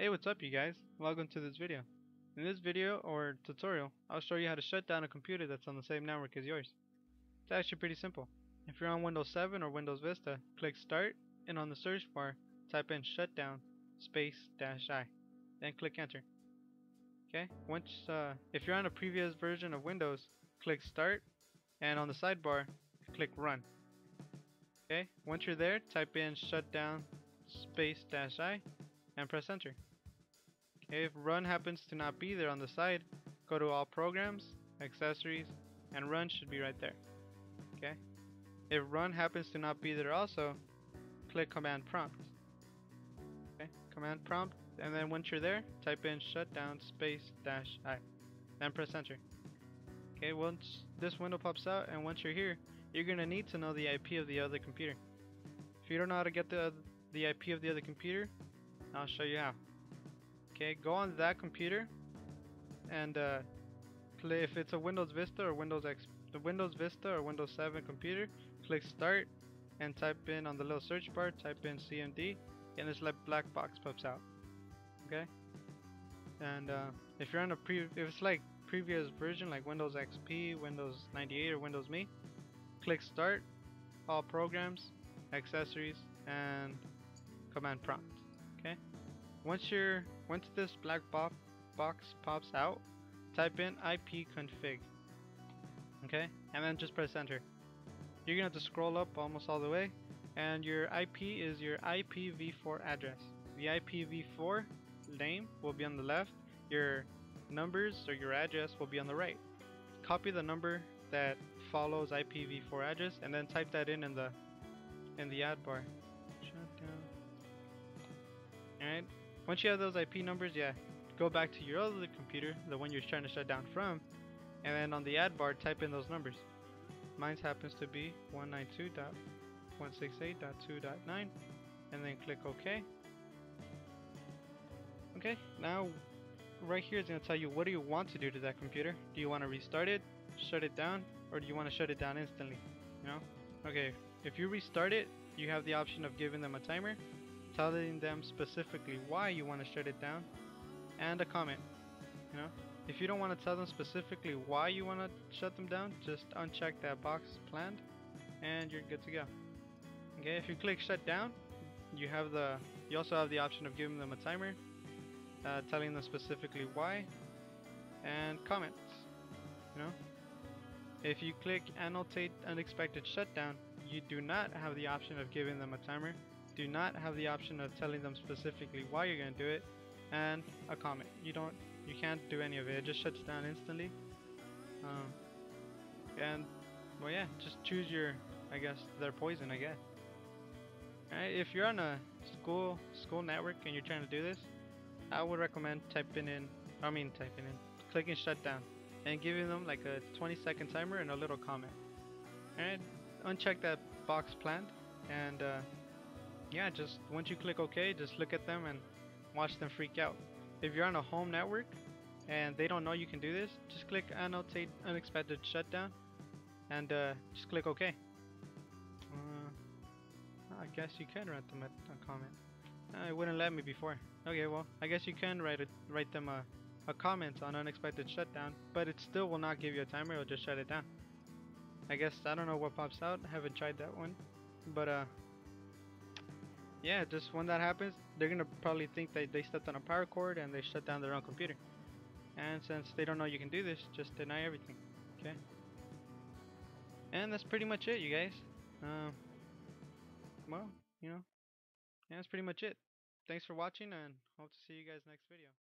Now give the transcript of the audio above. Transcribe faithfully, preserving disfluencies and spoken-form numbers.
Hey, what's up you guys? Welcome to this video. In this video or tutorial, I'll show you how to shut down a computer that's on the same network as yours. It's actually pretty simple. If you're on Windows seven or Windows Vista, click Start and on the search bar type in shutdown space dash I, then click Enter. Okay, once uh, if you're on a previous version of Windows, click Start and on the sidebar click Run. Okay, once you're there, type in shutdown space dash I and press Enter. Okay, if Run happens to not be there on the side, go to All Programs, Accessories, and Run should be right there. Okay, if Run happens to not be there also, click Command Prompt. Okay, Command Prompt, and then once you're there, type in shutdown space dash I, then press Enter. Okay, once this window pops out and once you're here, you're gonna need to know the I P of the other computer. If you don't know how to get the the I P of the other computer, I'll show you how. Okay, go on that computer and uh, play, if it's a Windows Vista or Windows X, the Windows Vista or Windows seven computer, click Start and type in on the little search bar, type in C M D, and this black box pops out. Okay, and uh, if you're on a pre, if it's like previous version like Windows X P, Windows ninety-eight, or Windows Me, click Start, All Programs, Accessories, and Command Prompt. Okay, once you're once this black bo box pops out, type in I P config. Okay, and then just press Enter. You're gonna have to scroll up almost all the way, and your I P is your I P v four address. The I P v four name will be on the left, your numbers or your address will be on the right. Copy the number that follows I P v four address and then type that in in the in the ad bar. Shutdown. Alright, once you have those I P numbers, yeah, go back to your other computer, the one you're trying to shut down from, and then on the ad bar type in those numbers. Mine happens to be one ninety-two dot one sixty-eight dot two dot nine, and then click OK. Okay, now right here is going to tell you what do you want to do to that computer. Do you want to restart it, shut it down, or do you want to shut it down instantly? You know? Okay, if you restart it, you have the option of giving them a timer, telling them specifically why you want to shut it down, and a comment. You know? If you don't want to tell them specifically why you want to shut them down, just uncheck that box planned and you're good to go. Okay, if you click shut down, you have the you also have the option of giving them a timer, Uh, telling them specifically why, and comments. You know, if you click annotate unexpected shutdown, you do not have the option of giving them a timer, do not have the option of telling them specifically why you're going to do it, and a comment. You don't, you can't do any of it. It just shuts down instantly. Um, and well, yeah, just choose your, I guess, their poison, I guess. All right, if you're on a school school network and you're trying to do this, I would recommend typing in, I mean typing in, clicking shutdown and giving them like a twenty second timer and a little comment. And uncheck that box planned, and uh, yeah, just once you click OK, just look at them and watch them freak out. If you're on a home network and they don't know you can do this, just click annotate unexpected shutdown and uh, just click OK. Uh, I guess you can write them a comment. Uh, it wouldn't let me before. Okay, well, I guess you can write, a, write them a, a comment on unexpected shutdown, but it still will not give you a timer, it'll just shut it down. I guess, I don't know what pops out, I haven't tried that one, but uh, yeah, just when that happens, they're gonna probably think that they stepped on a power cord and they shut down their own computer. And since they don't know you can do this, just deny everything, okay? And that's pretty much it, you guys. Um, well, you know. And that's pretty much it. Thanks for watching and hope to see you guys next video.